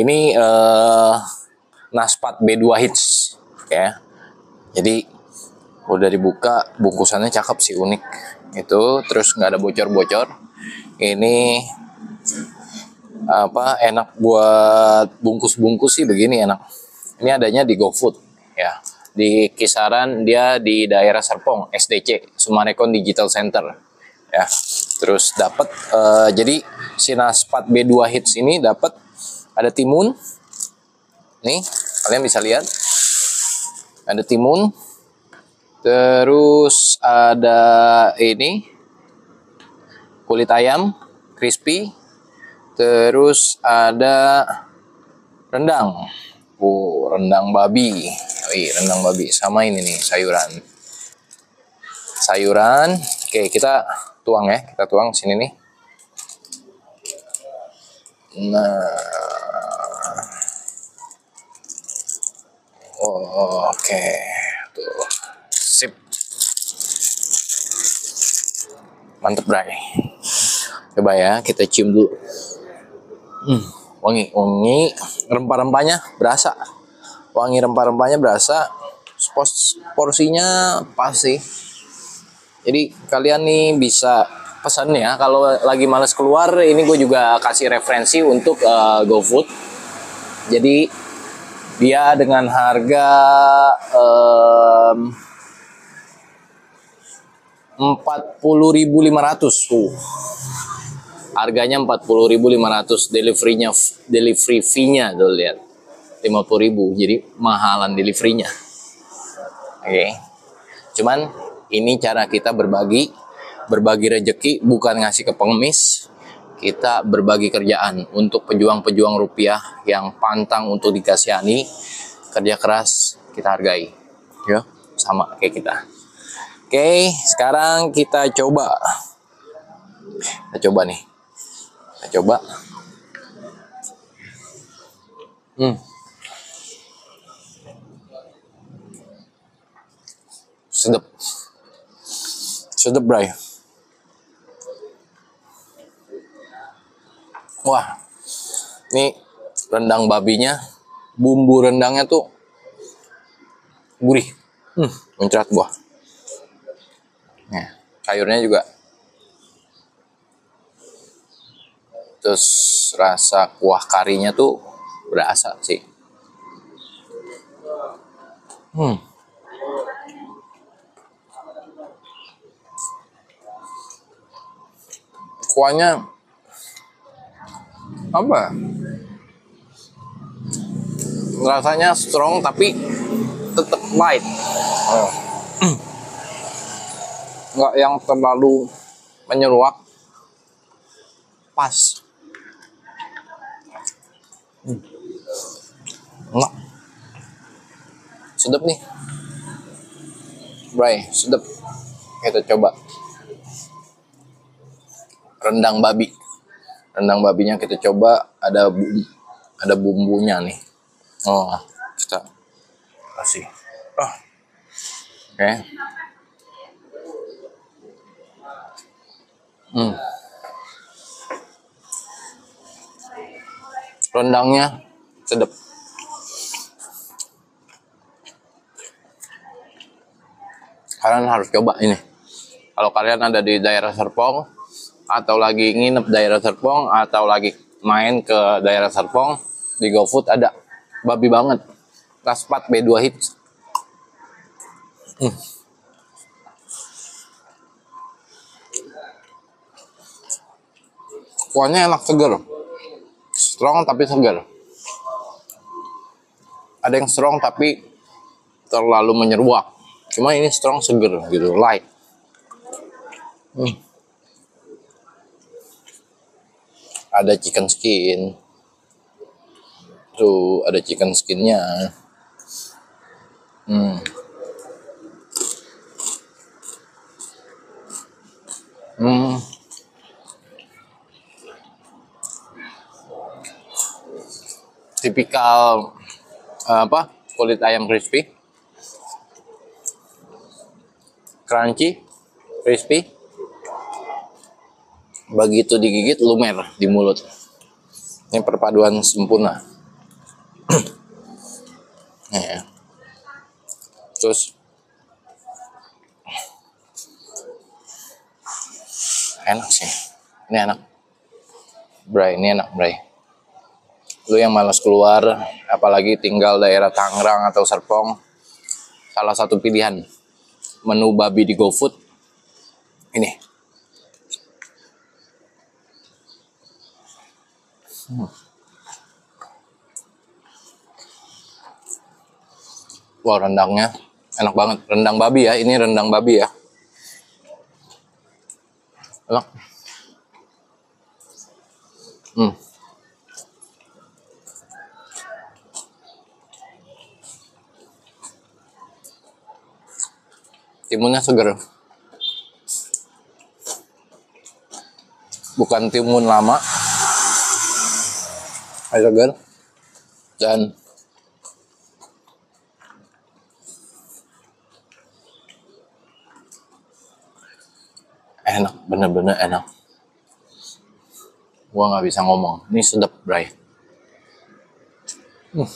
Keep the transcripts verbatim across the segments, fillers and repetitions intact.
Ini eh, Naspat B dua Hits ya. Jadi udah dibuka, bungkusannya cakep sih, unik itu, terus nggak ada bocor-bocor. Ini apa, enak buat bungkus-bungkus sih begini, enak. Ini adanya di GoFood ya, di kisaran dia di daerah Serpong, S D C Summarecon Digital Center ya. Terus dapat uh, jadi si Naspat B dua Hits ini dapat ada timun nih, kalian bisa lihat ada timun, terus ada ini kulit ayam crispy, terus ada rendang, oh rendang babi. Wih, rendang babi sama ini nih sayuran. Sayuran, oke kita tuang ya, kita tuang sini nih. Nah, oh, oke, tuh, sip, mantep bray. Coba ya, kita cium dulu. Hmm, wangi, wangi, rempah-rempahnya berasa. Wangi rempah-rempahnya berasa, porsinya pas sih. Jadi kalian nih bisa pesan ya, kalau lagi males keluar, ini gue juga kasih referensi untuk uh, GoFood. Jadi dia dengan harga um, empat puluh ribu lima ratus. Uh. Harganya empat puluh ribu lima ratus, delivery-nya delivery fee-nya tuh lihat. lima puluh ribu, jadi mahalan deliverynya. Oke, okay. Cuman ini cara kita berbagi, berbagi rejeki, bukan ngasih ke pengemis. Kita berbagi kerjaan untuk pejuang-pejuang rupiah yang pantang untuk dikasihani, kerja keras kita hargai, ya, yeah. Sama kayak kita. Oke, okay, sekarang kita coba, kita coba nih, kita coba. Hmm. Sedap. Sedap, bray. Wah. Ini rendang babinya, bumbu rendangnya tuh gurih. Hmm, muncrat buah. Nah, sayurnya juga. Terus rasa kuah karinya tuh berasa sih. Hmm. Kuahnya apa? Rasanya strong tapi tetap light. Oh. Nggak yang terlalu menyeruak. Pas. Hmm. Enak. Sedap nih bray, sedap. Kita coba rendang babi, rendang babinya kita coba, ada bumbu, ada bumbunya nih. Oh, kita kasih. Oh. Oke, okay. Hmm. Rendangnya sedap. Kalian harus coba ini. Kalau kalian ada di daerah Serpong, atau lagi nginep daerah Serpong, atau lagi main ke daerah Serpong, di GoFood ada. Babi banget. Naspat B dua Hits. Hmm. Kuahnya enak, segar. Strong tapi segar. Ada yang strong tapi terlalu menyeruak. Cuma ini strong, seger gitu, light. Hmm. Ada chicken skin. Tuh, ada chicken skinnya. Hmm. Hmm. Tipikal apa? Kulit ayam crispy. Crunchy, crispy, begitu digigit lumer di mulut. Ini perpaduan sempurna. terus enak sih, ini enak Bray, ini enak Bray. Lu yang malas keluar, apalagi tinggal daerah Tangerang atau Serpong, salah satu pilihan menu babi di GoFood ini. hmm. Wah, rendangnya enak banget, rendang babi ya, ini rendang babi ya, enak. hmm. Timunnya seger, bukan timun lama, seger dan enak, bener-bener enak. Gua nggak bisa ngomong, ini sedap Bray. hmm.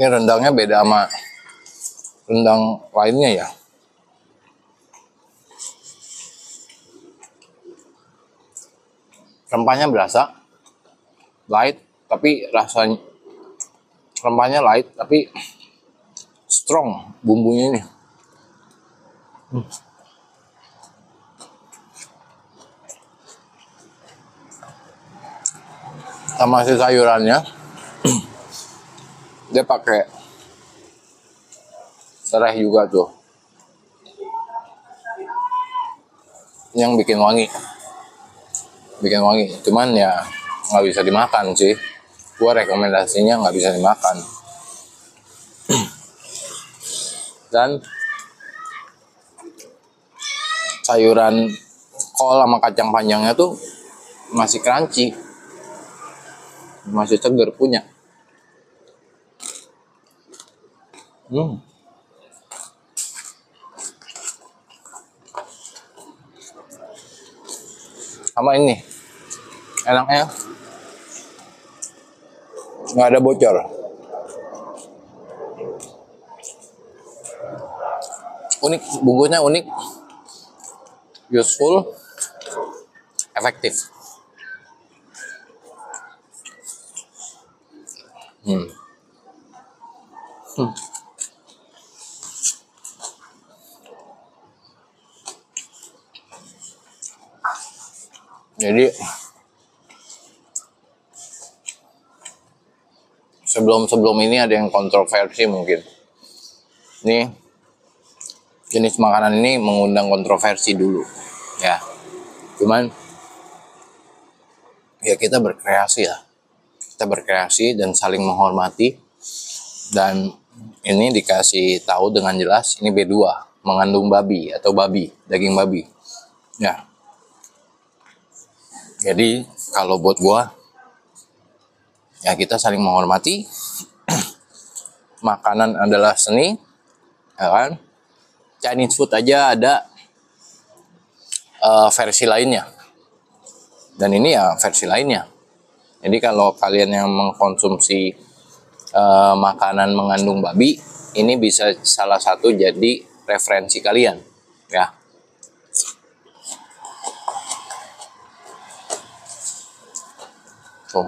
Ini rendangnya beda sama rendang lainnya ya. Rempahnya berasa light, tapi rasanya rempahnya light tapi strong bumbunya ini. Hmm. Sama si sayurannya, dia pakai serai juga tuh, yang bikin wangi, bikin wangi. Cuman ya nggak bisa dimakan sih. Gua rekomendasinya nggak bisa dimakan. Dan sayuran kol sama kacang panjangnya tuh masih crunchy, masih seger punya. Hmm. Sama ini enaknya nggak ada bocor, unik bungkusnya, unik, useful, efektif. hmm. Hmm. Jadi sebelum-sebelum ini ada yang kontroversi mungkin. Ini jenis makanan ini mengundang kontroversi dulu, ya. Cuman ya kita berkreasi ya, kita berkreasi dan saling menghormati. Dan ini dikasih tahu dengan jelas, ini B dua mengandung babi atau babi, daging babi, ya. Jadi kalau buat gua ya kita saling menghormati. Makanan adalah seni, ya kan? Chinese food aja ada uh, versi lainnya, dan ini ya versi lainnya. Jadi kalau kalian yang mengkonsumsi uh, makanan mengandung babi, ini bisa salah satu jadi referensi kalian, ya. Oh.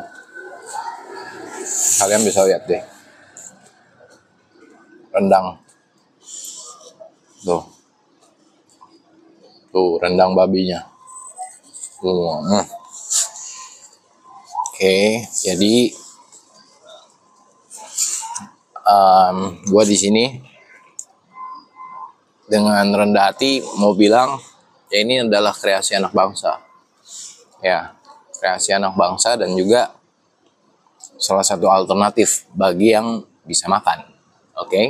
Kalian bisa lihat deh rendang tuh, tuh rendang babinya tuh. hmm. Oke, jadi um, gua di sini dengan rendah hati mau bilang ya ini adalah kreasi anak bangsa ya, kreasi anak bangsa, dan juga salah satu alternatif bagi yang bisa makan. Oke, okay?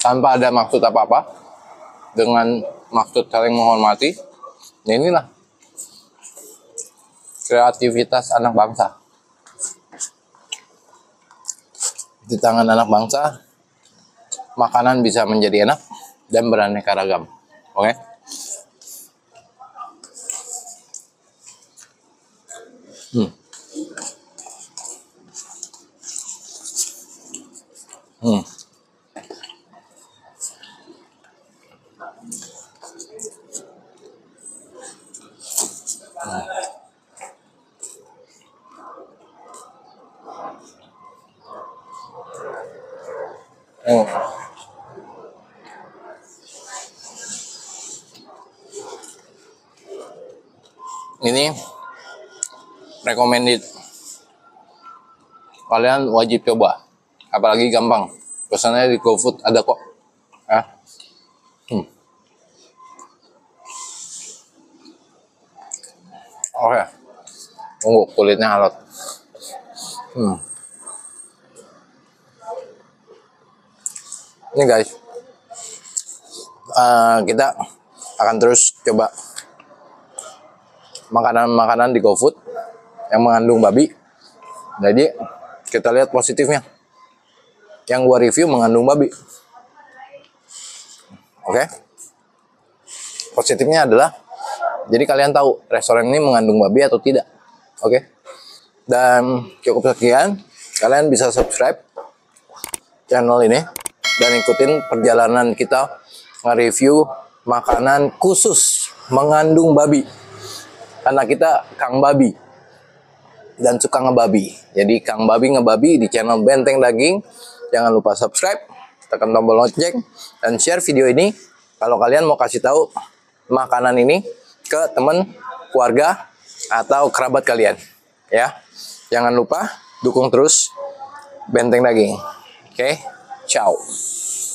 Tanpa ada maksud apa-apa, dengan maksud saling menghormati, ya inilah kreativitas anak bangsa. Di tangan anak bangsa makanan bisa menjadi enak dan beraneka ragam. Oke. Okay? Hmm. Hmm. Hmm. Oh. Ini recommended, kalian wajib coba, apalagi gampang, pesannya di GoFood ada kok. Ah. Hmm. Oke, tunggu kulitnya alot. Hmm. Ini guys, uh, kita akan terus coba makanan-makanan di GoFood yang mengandung babi. Jadi kita lihat positifnya. Yang gua review mengandung babi. Oke. Okay. Positifnya adalah, jadi kalian tahu restoran ini mengandung babi atau tidak. Oke. Okay. Dan cukup sekian. Kalian bisa subscribe channel ini. Dan ikutin perjalanan kita nge-review makanan khusus mengandung babi. Karena kita Kang Babi dan suka ngebabi. Jadi Kang Babi ngebabi di channel Benteng Daging. Jangan lupa subscribe, tekan tombol lonceng, dan share video ini. Kalau kalian mau kasih tahu makanan ini ke teman, keluarga, atau kerabat kalian. Ya, jangan lupa dukung terus Benteng Daging. Oke. Okay? Ciao.